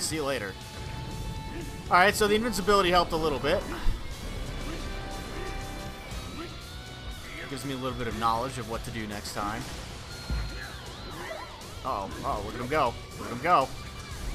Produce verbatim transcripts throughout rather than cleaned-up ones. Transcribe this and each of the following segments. see you later. Alright, so the invincibility helped a little bit. Gives me a little bit of knowledge of what to do next time. Uh oh, uh oh, look at him go. Look at him go.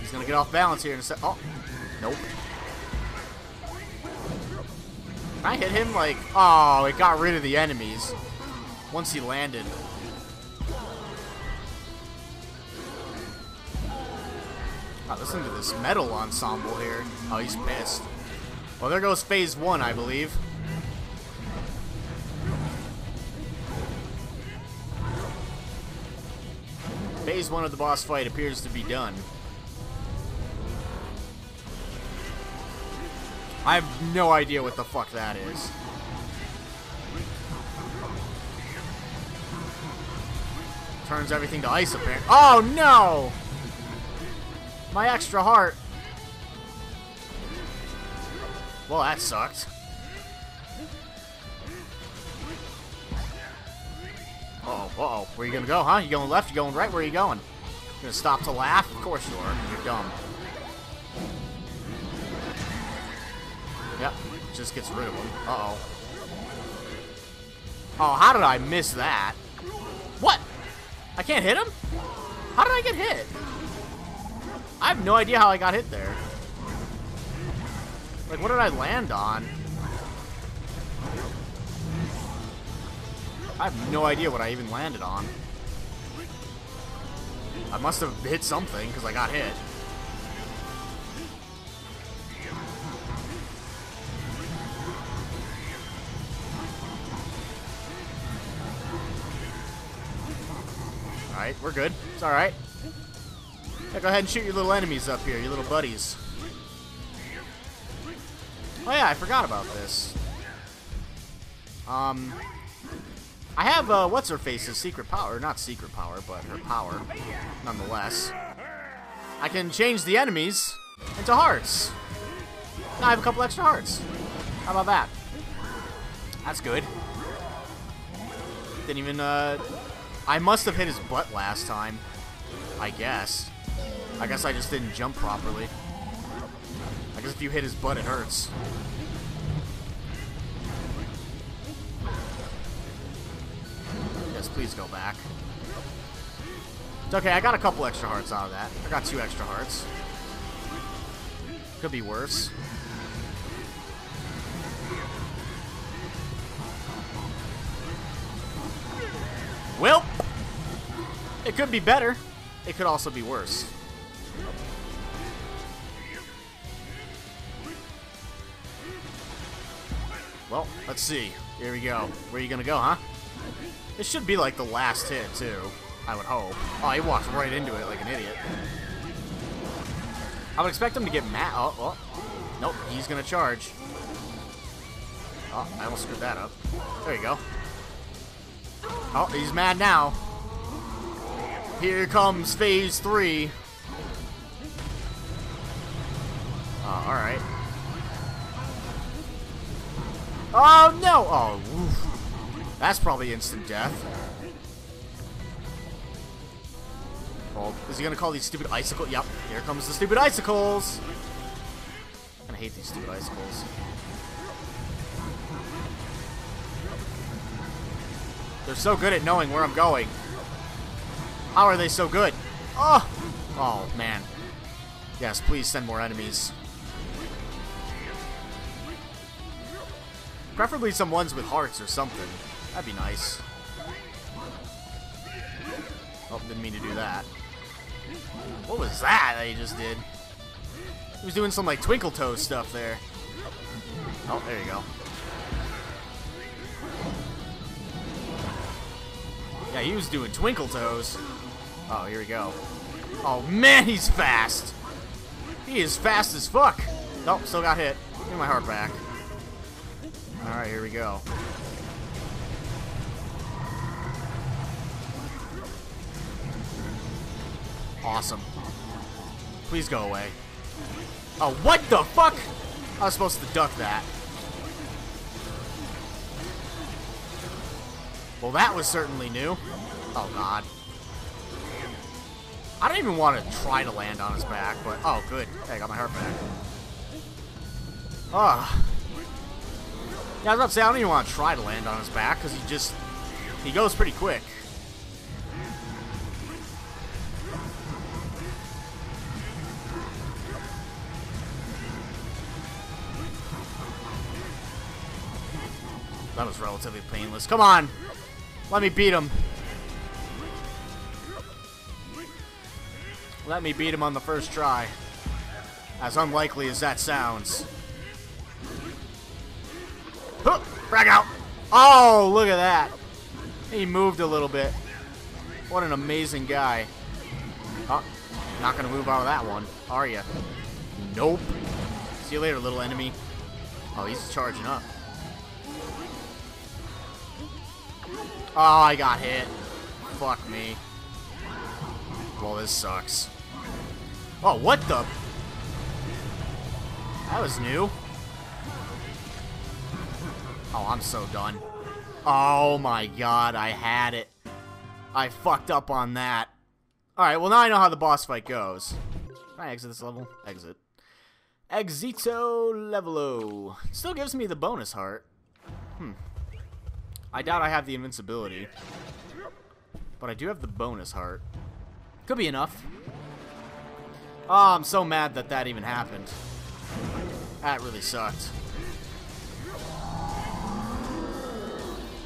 He's gonna get off balance here in a sec. Oh, nope. Can I hit him? Like, oh, it got rid of the enemies once he landed. Oh, listen to this metal ensemble here. Oh, he's pissed. Well, there goes phase one, I believe. Phase one of the boss fight appears to be done. I have no idea what the fuck that is. Turns everything to ice apparently. Oh no! My extra heart. Well, that sucked. Uh-oh, uh-oh. Where you gonna go, huh? You going left? You going right? Where are you going? You gonna stop to laugh? Of course you are. You're dumb. Yep. Just gets rid of him. Uh-oh. Oh, how did I miss that? What? I can't hit him? How did I get hit? I have no idea how I got hit there. Like, what did I land on? I have no idea what I even landed on. I must have hit something, because I got hit. Alright, we're good. It's alright. Yeah, go ahead and shoot your little enemies up here, your little buddies. Oh yeah, I forgot about this. Um... I have, uh, what's-her-face's secret power. Not secret power, but her power, nonetheless. I can change the enemies into hearts. Now I have a couple extra hearts. How about that? That's good. Didn't even, uh... I must have hit his butt last time. I guess. I guess I just didn't jump properly. I guess if you hit his butt, it hurts. Yes, please go back. It's okay, I got a couple extra hearts out of that. I got two extra hearts. Could be worse. Well, it could be better. It could also be worse. Well, let's see. Here we go. Where are you gonna go, huh? It should be like the last hit, too. I would hope. Oh, he walked right into it like an idiot. I would expect him to get mad. Oh, oh. Nope, he's gonna charge. Oh, I almost screwed that up. There you go. Oh, he's mad now. Here comes phase three. Oh, alright. Oh, no! Oh, oof. That's probably instant death. Oh, is he gonna call these stupid icicles? Yep, here comes the stupid icicles! I hate these stupid icicles. They're so good at knowing where I'm going. How are they so good? Oh! Oh, man. Yes, please send more enemies. Preferably some ones with hearts or something. That'd be nice. Oh, didn't mean to do that. What was that that he just did? He was doing some, like, Twinkle Toes stuff there. Oh, there you go. Yeah, he was doing Twinkle Toes. Oh, here we go. Oh, man, he's fast! He is fast as fuck! Nope, still got hit. Give my heart back. Alright, here we go. Awesome. Please go away. Oh, what the fuck? I was supposed to duck that. Well, that was certainly new. Oh, God. I don't even want to try to land on his back, but... Oh, good. Hey, I got my heart back. Ugh. Yeah, I was about to say, I don't even want to try to land on his back, because he just... He goes pretty quick. That was relatively painless. Come on! Let me beat him. Let me beat him on the first try. As unlikely as that sounds. Huh, frag out! Oh, look at that! He moved a little bit. What an amazing guy. Oh, not gonna move out of that one, are ya? Nope. See you later, little enemy. Oh, he's charging up. Oh, I got hit. Fuck me. Well, this sucks. Oh, what the? That was new. Oh, I'm so done. Oh my god, I had it. I fucked up on that. Alright, well now I know how the boss fight goes. Can I exit this level? Exit. Exito levelo. It still gives me the bonus heart. Hmm. I doubt I have the invincibility. But I do have the bonus heart. Could be enough. Oh, I'm so mad that that even happened. That really sucked.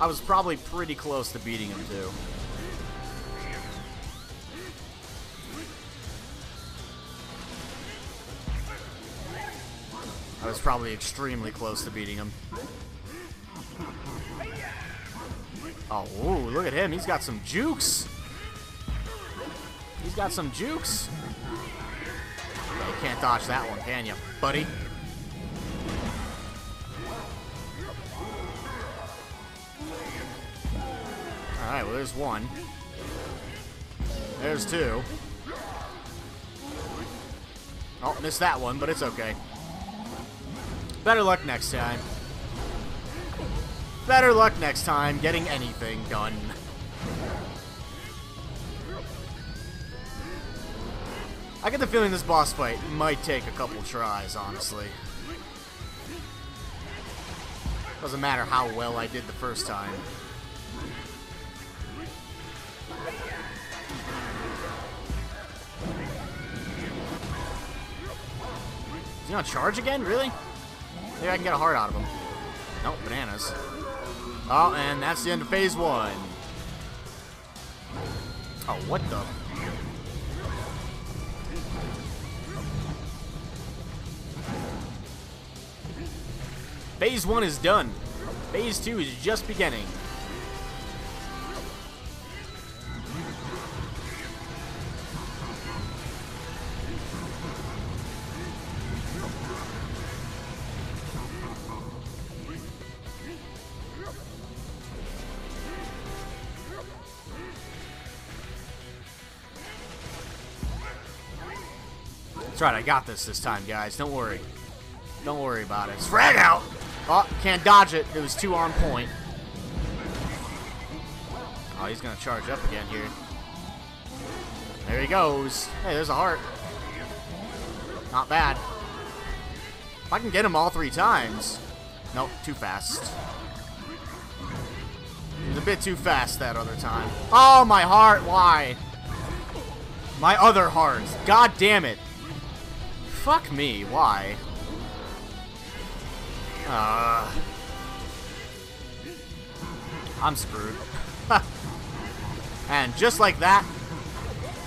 I was probably pretty close to beating him, too. I was probably extremely close to beating him. Oh, ooh, look at him. He's got some jukes. He's got some jukes. You can't dodge that one, can you, buddy? Alright, well, there's one. There's two. Oh, missed that one, but it's okay. Better luck next time. Better luck next time getting anything done. I get the feeling this boss fight might take a couple tries, honestly. Doesn't matter how well I did the first time. Is he on charge again? Really? Maybe I can get a heart out of him. Nope, bananas. Oh, and that's the end of phase one. Oh, what the... Phase one is done. Phase two is just beginning. That's right, I got this this time, guys. Don't worry. Don't worry about it. Frag out! Oh, can't dodge it. It was too on point. Oh, he's going to charge up again here. There he goes. Hey, there's a heart. Not bad. If I can get him all three times. Nope, too fast. It was a bit too fast that other time. Oh, my heart. Why? My other heart. God damn it. Fuck me. Why? Uh, I'm screwed. And just like that,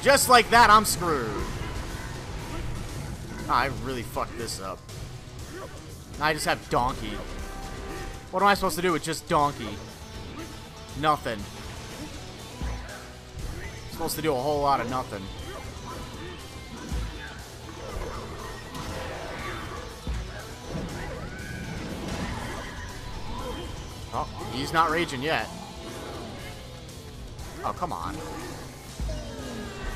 just like that, I'm screwed. Oh, I really fucked this up. I just have Donkey. What am I supposed to do with just Donkey? Nothing. I'm supposed to do a whole lot of nothing. Oh, he's not raging yet. Oh, come on.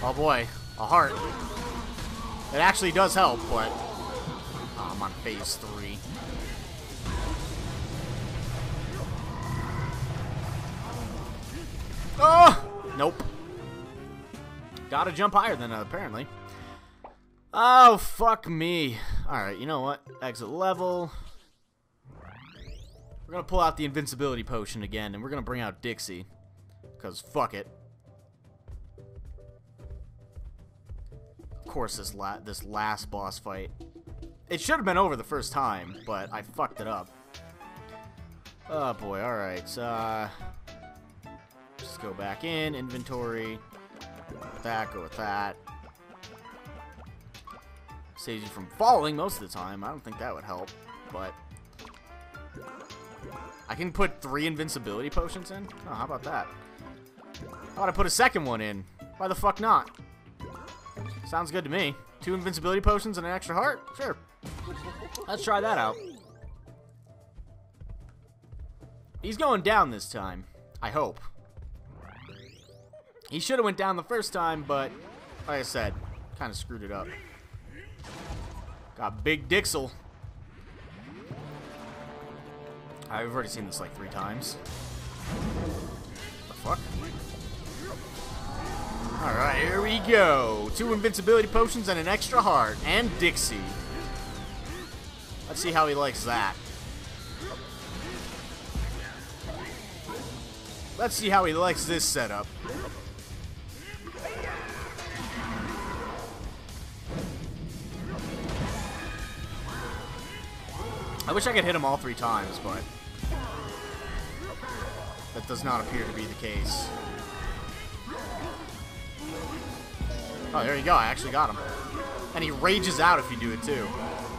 Oh, boy. A heart. It actually does help, but... Oh, I'm on phase three. Oh! Nope. Gotta jump higher than that, apparently. Oh, fuck me. Alright, you know what? Exit level. We're gonna pull out the invincibility potion again, and we're gonna bring out Dixie. Because fuck it. Of course, this, la this last boss fight. It should have been over the first time, but I fucked it up. Oh, boy. Alright, so... Uh, just go back in. Inventory. Go with that. Go with that. Saves you from falling most of the time. I don't think that would help, but... I can put three invincibility potions in? Oh, how about that? How about I put a second one in? Why the fuck not? Sounds good to me. Two invincibility potions and an extra heart? Sure. Let's try that out. He's going down this time. I hope. He should have went down the first time, but like I said, kind of screwed it up. Got Big Dixel. I've already seen this like three times. What the fuck? Alright, here we go. Two invincibility potions and an extra heart. And Dixie. Let's see how he likes that. Let's see how he likes this setup. I wish I could hit him all three times, but... that does not appear to be the case. Oh, there you go. I actually got him. And he rages out if you do it, too.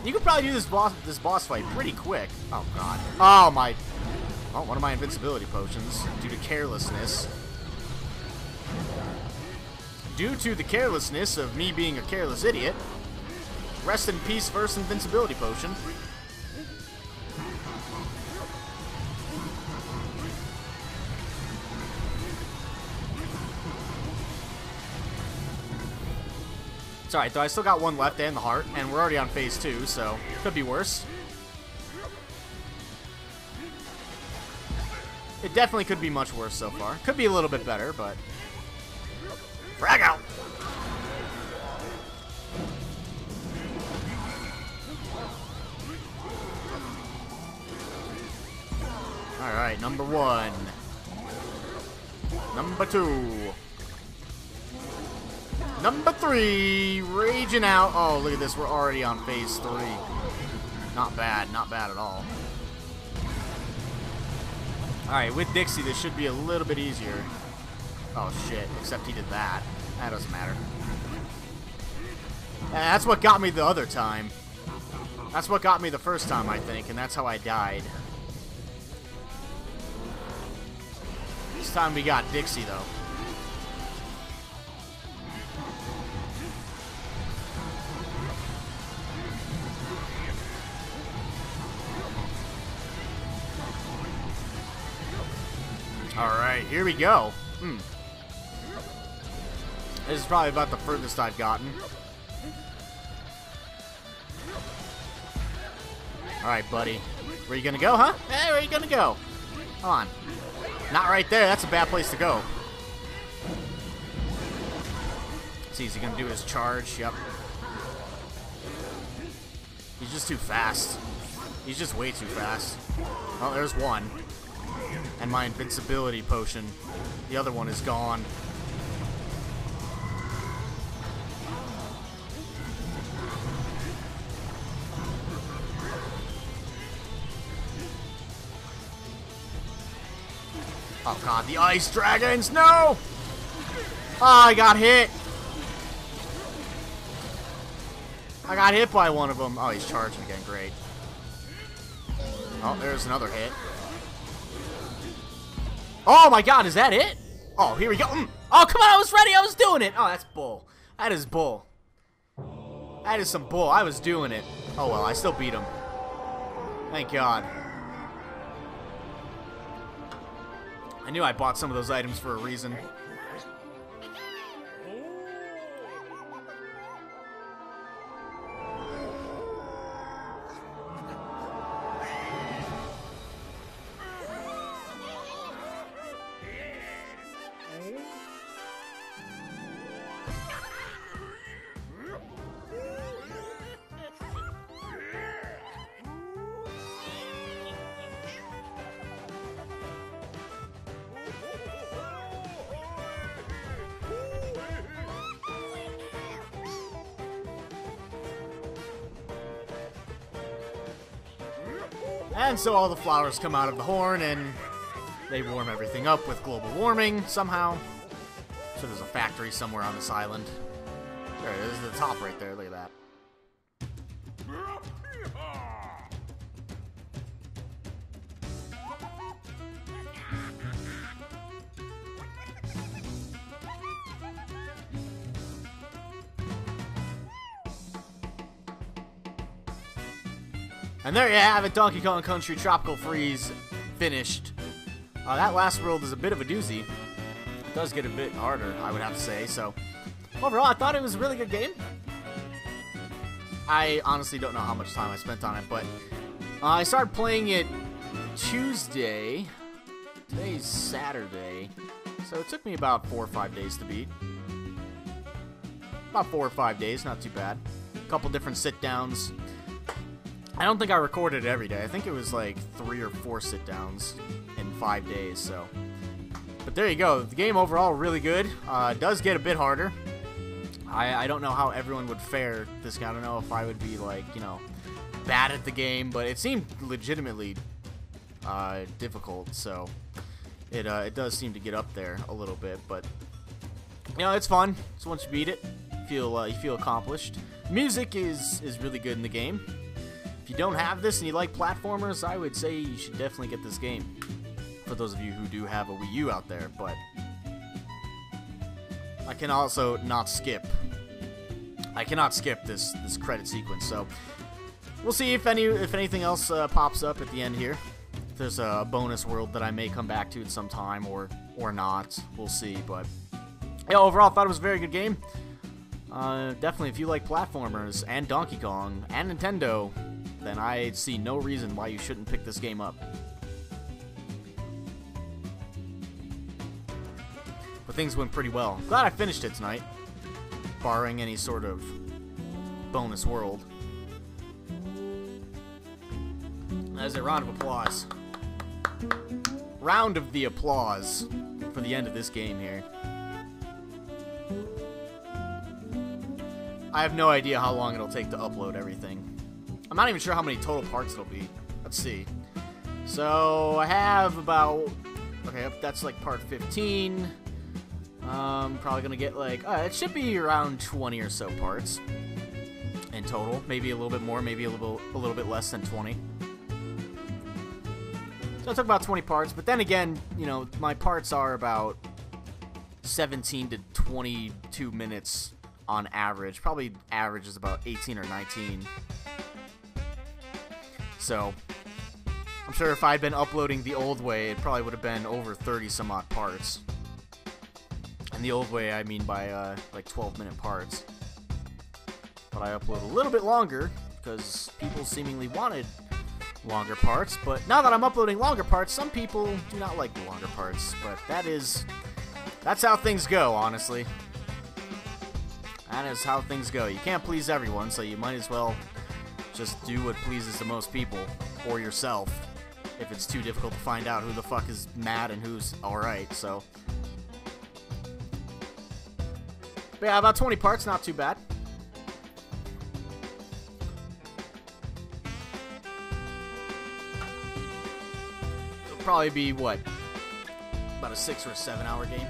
You could probably do this boss this boss fight pretty quick. Oh, God. Oh, my... Oh, one of my invincibility potions. Due to carelessness. Due to the carelessness of me being a careless idiot. Rest in peace, first invincibility potion. It's alright, though. I still got one left and the heart, and we're already on phase two, so could be worse. It definitely could be much worse so far. Could be a little bit better, but... frag out! Alright, number one. Number two. Number three, raging out. Oh, look at this. We're already on phase three. Not bad. Not bad at all. All right, with Dixie, this should be a little bit easier. Oh, shit. Except he did that. That doesn't matter. And that's what got me the other time. That's what got me the first time, I think, and that's how I died. This time we got Dixie, though. Alright, here we go. Hmm. This is probably about the furthest I've gotten. Alright, buddy. Where you gonna go, huh? Hey, where you gonna go? Come on. Not right there. That's a bad place to go. See, is he gonna do his charge? Yep. He's just too fast. He's just way too fast. Oh, there's one. And my invincibility potion. The other one is gone. Oh god, the ice dragons! No! Oh, I got hit! I got hit by one of them. Oh, he's charging again. Great. Oh, there's another hit. Oh my god, is that it? Oh, here we go. Mm. Oh, come on, I was ready, I was doing it. Oh, that's bull. That is bull. That is some bull. I was doing it. Oh well, I still beat him. Thank god. I knew I bought some of those items for a reason. And so all the flowers come out of the horn, and they warm everything up with global warming, somehow. So there's a factory somewhere on this island. There it is, the top right there, look at that. And there you have it, Donkey Kong Country Tropical Freeze finished. Uh, that last world is a bit of a doozy. It does get a bit harder, I would have to say. So, overall, I thought it was a really good game. I honestly don't know how much time I spent on it, but uh, I started playing it Tuesday. Today's Saturday, so it took me about four or five days to beat. About four or five days, not too bad. A couple different sit-downs. I don't think I recorded it every day. I think it was like three or four sit-downs in five days, so. But there you go. The game overall, really good. Uh, does get a bit harder. I, I don't know how everyone would fare this game. I don't know if I would be, like, you know, bad at the game, but it seemed legitimately uh, difficult, so it, uh, it does seem to get up there a little bit, but, you know, it's fun. So once you beat it, feel uh, you feel accomplished. Music is, is really good in the game. If you don't have this and you like platformers, I would say you should definitely get this game, for those of you who do have a Wii U out there, but I can also not skip. I cannot skip this this credit sequence, so we'll see if any if anything else uh, pops up at the end here. If there's a bonus world that I may come back to at some time or or not, we'll see. But yeah, overall, I thought it was a very good game. Uh, definitely, if you like platformers and Donkey Kong and Nintendo, then I see no reason why you shouldn't pick this game up. But things went pretty well. Glad I finished it tonight, barring any sort of bonus world. That is a round of applause. Round of the applause for the end of this game here. I have no idea how long it'll take to upload everything. I'm not even sure how many total parts it'll be. Let's see. So I have about... okay, that's like part fifteen... Um, probably gonna get like, uh, it should be around twenty or so parts in total. Maybe a little bit more, maybe a little, a little bit less than twenty. So I took about twenty parts, but then again, you know, my parts are about seventeen to twenty-two minutes on average. Probably average is about eighteen or nineteen. So, I'm sure if I had been uploading the old way, it probably would have been over thirty some odd parts. And the old way, I mean by, uh, like, twelve-minute parts. But I upload a little bit longer, because people seemingly wanted longer parts. But now that I'm uploading longer parts, some people do not like the longer parts. But that is... that's how things go, honestly. That is how things go. You can't please everyone, so you might as well just do what pleases the most people. Or yourself. If it's too difficult to find out who the fuck is mad and who's alright, so... but yeah, about twenty parts, not too bad. It'll probably be, what, about a six or a seven hour game.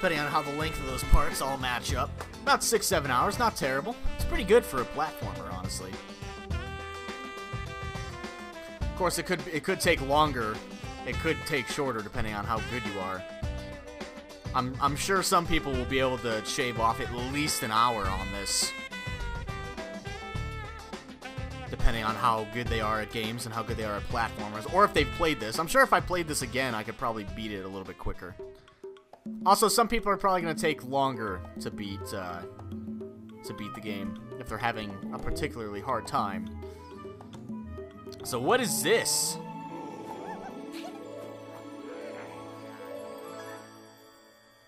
Depending on how the length of those parts all match up. About six, seven hours, not terrible. It's pretty good for a platformer, honestly. Of course, it could it could take longer, it could take shorter, depending on how good you are. I'm I'm sure some people will be able to shave off at least an hour on this, depending on how good they are at games and how good they are at platformers, or if they've played this. I'm sure if I played this again, I could probably beat it a little bit quicker. Also, some people are probably going to take longer to beat uh, to beat the game if they're having a particularly hard time. So what is this?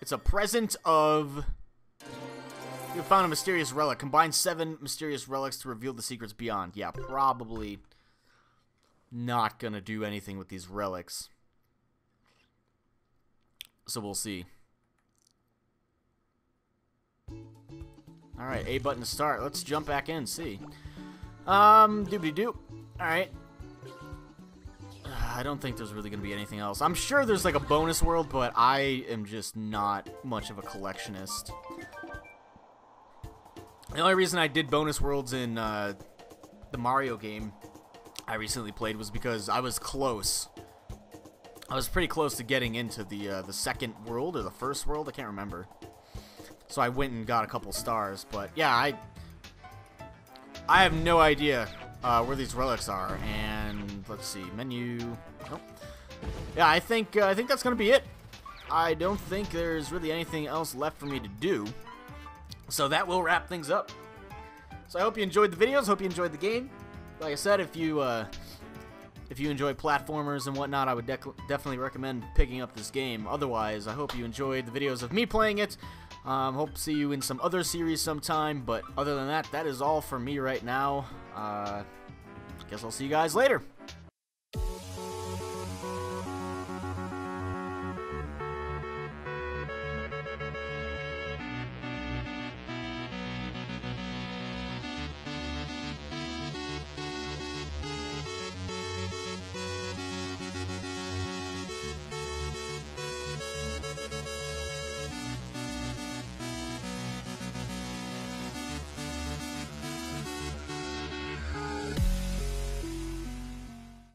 It's a present of... you found a mysterious relic. Combine seven mysterious relics to reveal the secrets beyond. Yeah, probably not gonna do anything with these relics. So we'll see. Alright, A button to start. Let's jump back in and see. Um, doobity-doop. Alright. I don't think there's really going to be anything else. I'm sure there's like a bonus world, but I am just not much of a collectionist. The only reason I did bonus worlds in uh, the Mario game I recently played was because I was close. I was pretty close to getting into the uh, the second world or the first world. I can't remember. So I went and got a couple stars, but yeah, I I have no idea uh, where these relics are. And let's see, menu. Nope. Yeah, I think uh, I think that's gonna be it. I don't think there's really anything else left for me to do. So that will wrap things up. So I hope you enjoyed the videos. Hope you enjoyed the game. Like I said, if you uh, if you enjoy platformers and whatnot, I would dec definitely recommend picking up this game. Otherwise, I hope you enjoyed the videos of me playing it. Um, hope to see you in some other series sometime. But other than that, that is all for me right now. Uh, guess I'll see you guys later.